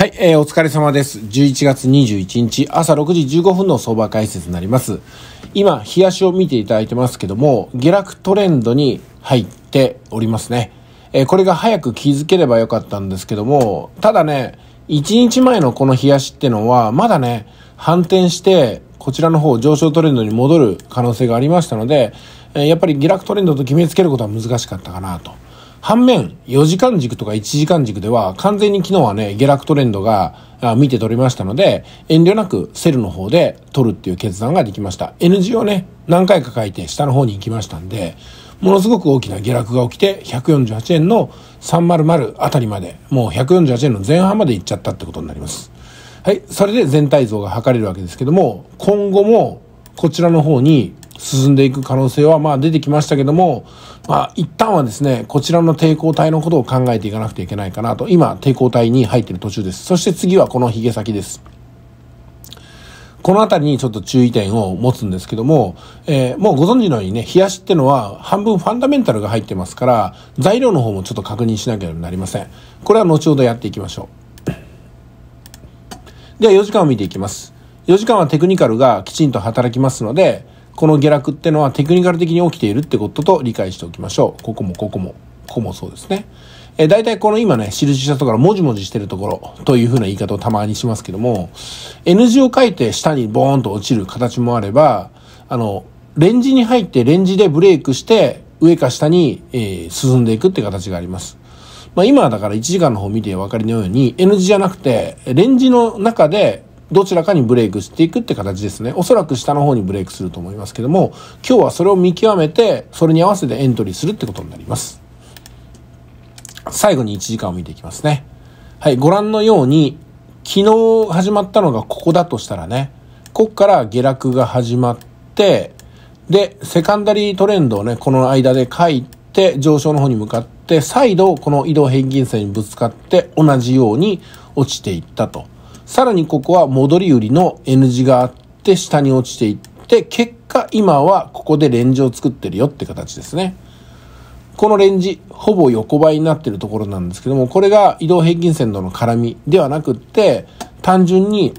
はい、お疲れ様です。11月21日朝6時15分の相場解説になります。今、日足を見ていただいてますけども、下落トレンドに入っておりますね。これが早く気づければよかったんですけども、ただね、1日前のこの日足ってのは、まだね、反転して、こちらの方上昇トレンドに戻る可能性がありましたので、やっぱり下落トレンドと決めつけることは難しかったかなと。反面、4時間軸とか1時間軸では完全に昨日はね、下落トレンドが見て取れましたので、遠慮なくセルの方で取るっていう決断ができました。NG をね、何回か書いて下の方に行きましたんで、ものすごく大きな下落が起きて、148円の300あたりまで、もう148円の前半まで行っちゃったってことになります。はい、それで全体像が測れるわけですけども、今後もこちらの方に進んでいく可能性はまあ出てきましたけども、まあ一旦はですね、こちらの抵抗体のことを考えていかなくてはいけないかなと。今、抵抗体に入っている途中です。そして次はこのヒゲ先です。このあたりにちょっと注意点を持つんですけども、もうご存知のようにね、冷やしってのは半分ファンダメンタルが入ってますから、材料の方もちょっと確認しなければなりません。これは後ほどやっていきましょう。では4時間を見ていきます。4時間はテクニカルがきちんと働きますので、この下落ってのはテクニカル的に起きているってことと理解しておきましょう。ここもそうですね。だいたいこの今ね、印したところ、もじもじしてるところというふうな言い方をたまにしますけども、N 字を書いて下にボーンと落ちる形もあれば、レンジに入ってレンジでブレイクして、上か下に、進んでいくって形があります。まあ今はだから1時間の方見てお分かりのように、N 字じゃなくて、レンジの中で、どちらかにブレイクしていくって形ですね。おそらく下の方にブレイクすると思いますけども、今日はそれを見極めて、それに合わせてエントリーするってことになります。最後に1時間を見ていきますね。はい、ご覧のように、昨日始まったのがここだとしたらね、ここから下落が始まって、で、セカンダリートレンドをね、この間で書いて、上昇の方に向かって、再度この移動平均線にぶつかって、同じように落ちていったと。さらにここは戻り売りの N 字があって下に落ちていって、結果今はここでレンジを作ってるよって形ですね。このレンジ、ほぼ横ばいになってるところなんですけども、これが移動平均線との絡みではなくって、単純に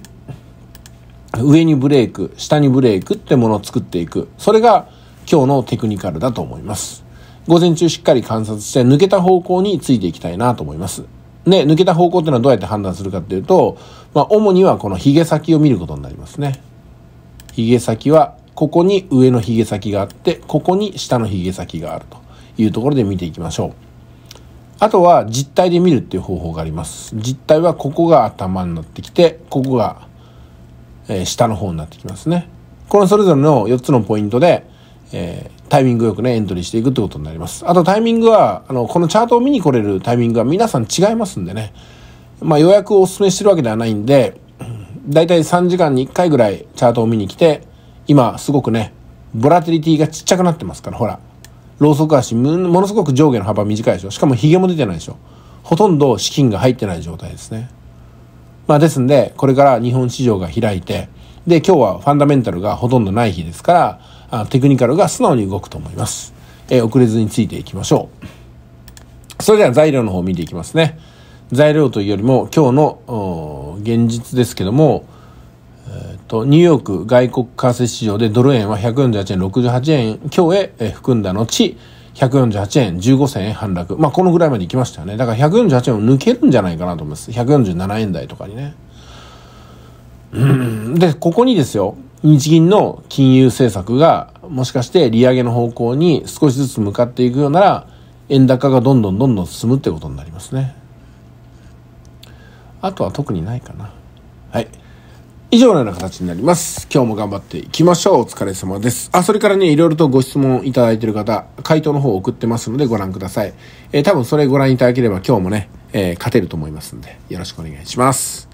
上にブレイク、下にブレイクってものを作っていく。それが今日のテクニカルだと思います。午前中しっかり観察して抜けた方向についていきたいなと思います。で、抜けた方向っていうのはどうやって判断するかっていうと、まあ、主にはこの髭先を見ることになりますね。髭先は、ここに上の髭先があって、ここに下の髭先があるというところで見ていきましょう。あとは、実体で見るっていう方法があります。実体は、ここが頭になってきて、ここが、下の方になってきますね。このそれぞれの4つのポイントで、タイミングよくね、エントリーしていくってことになります。あとタイミングは、このチャートを見に来れるタイミングは皆さん違いますんでね。まあ、予約をお勧めしてるわけではないんで、だいたい3時間に1回ぐらいチャートを見に来て、今すごくね、ボラティリティがちっちゃくなってますから、ほら。ローソク足、ものすごく上下の幅短いでしょ。しかもヒゲも出てないでしょ。ほとんど資金が入ってない状態ですね。まあ、ですんで、これから日本市場が開いて、で、今日はファンダメンタルがほとんどない日ですから、テクニカルが素直に動くと思います。遅れずについていきましょう。それでは材料の方を見ていきますね。材料というよりも今日の現実ですけども、ニューヨーク外国為替市場でドル円は148円68円強へ含んだ後、148円15銭へ反落。まあ、このぐらいまで行きましたよね。だから148円を抜けるんじゃないかなと思います。147円台とかにね。で、ここにですよ。日銀の金融政策がもしかして利上げの方向に少しずつ向かっていくようなら円高がどんどん進むってことになりますね。あとは特にないかな。はい。以上のような形になります。今日も頑張っていきましょう。お疲れ様です。それからね、いろいろとご質問いただいている方、回答の方を送ってますのでご覧ください。多分それご覧いただければ今日もね、勝てると思いますんでよろしくお願いします。